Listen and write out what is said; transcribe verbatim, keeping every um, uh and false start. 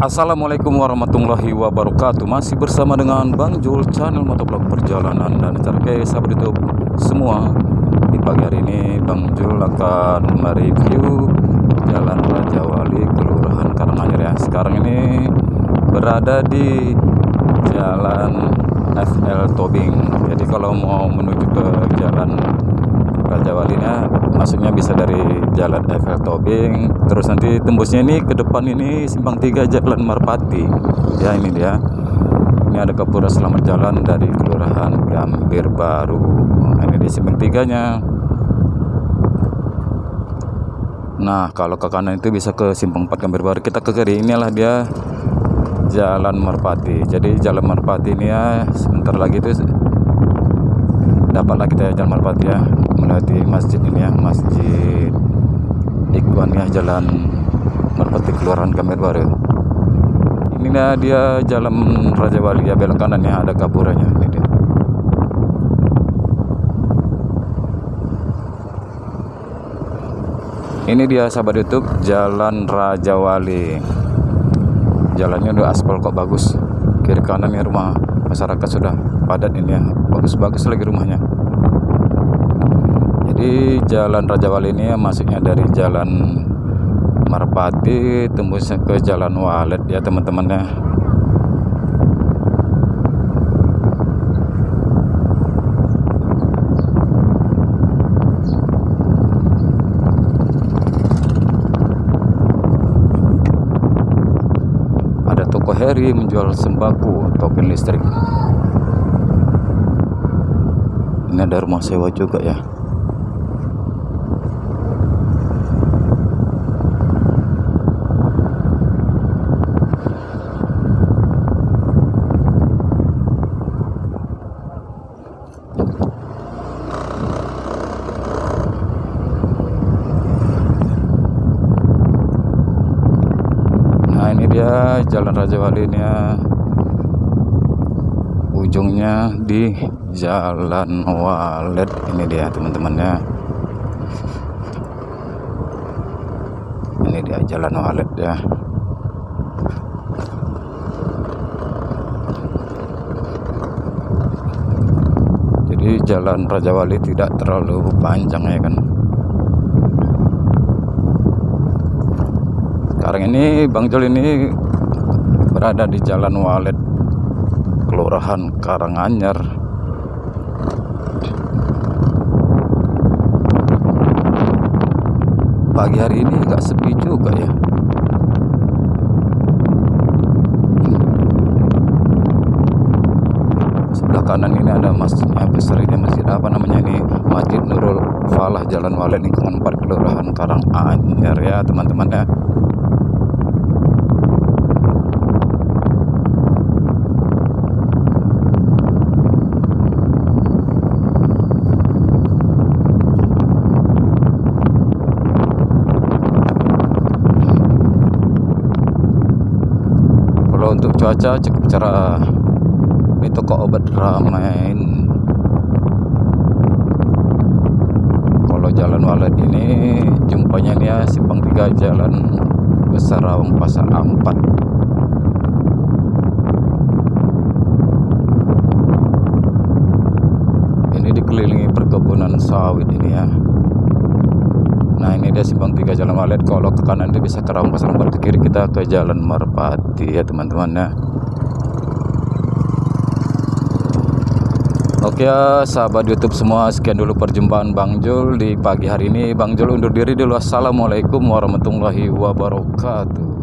Assalamualaikum warahmatullahi wabarakatuh. Masih bersama dengan Bang Jul, channel motovlog perjalanan dan terkait sahabat YouTube semua. Di pagi hari ini Bang Jul akan mereview Jalan Rajawali Kelurahan Karang Anyer. Sekarang ini berada di Jalan F L Tobing. Jadi kalau mau menuju ke Jalan Rajawalinya masuknya bisa dari Jalan F L Tobing, terus nanti tembusnya ini ke depan ini simpang tiga Jalan Marpati. Ya ini dia. Ini ada Kapura Selamat Jalan dari Kelurahan Gambir Baru. Nah, ini di simpang tiganya. Nah, kalau ke kanan itu bisa ke simpang empat Gambir Baru. Kita ke kiri, inilah dia Jalan Marpati. Jadi Jalan Marpati ini ya sebentar lagi itu dapatlah kita Jalan Marpati ya, melewati masjid ini ya, Masjid Ikhwaniah Jalan Marpati Kelurahan Gambir Baru. Inilah dia Jalan Rajawali ya, belok kanan ya, ada gapuranya ini dia. Ini dia sahabat YouTube Jalan Rajawali. Jalannya udah aspal kok, bagus. Kiri kanan ya, rumah masyarakat sudah padat ini ya, bagus-bagus lagi rumahnya. Jadi Jalan Rajawali ini ya, masuknya dari Jalan Marpati tembusnya ke Jalan Walet ya teman-temannya. Ada Toko Heri menjual sembako, token listrik. Ini ada rumah sewa juga ya. Ya, Jalan Rajawali ini ya, ujungnya di Jalan Walet ini dia teman-temannya. Ini dia Jalan Walet ya. Jadi Jalan Rajawali tidak terlalu panjang ya kan. Sekarang ini Bang Jul ini berada di Jalan Walet Kelurahan Karang Anyer. Pagi hari ini nggak sepi juga ya. Sebelah kanan ini ada masjidnya besar ini, masjid apa namanya ini, Masjid Nurul Falah Jalan Walet lingkungan empat Kelurahan Karang Anyer ya teman-teman ya. Untuk cuaca cukup cerah, di toko obat ramai. Kalau Jalan Walet ini jumpanya nih ya simpang tiga Jalan Besar Rawang Pasar Ampat. Ini dikelilingi perkebunan sawit ini ya. Nah ini dia simpang tiga Jalan Walet. Kalau ke kanan itu bisa ke Rawang Pasar Ampat, ke kiri kita ke Jalan Marpati ya teman-teman ya. Oke ya sahabat YouTube semua, sekian dulu perjumpaan Bang Jul di pagi hari ini. Bang Jul undur diri dulu. Assalamualaikum warahmatullahi wabarakatuh.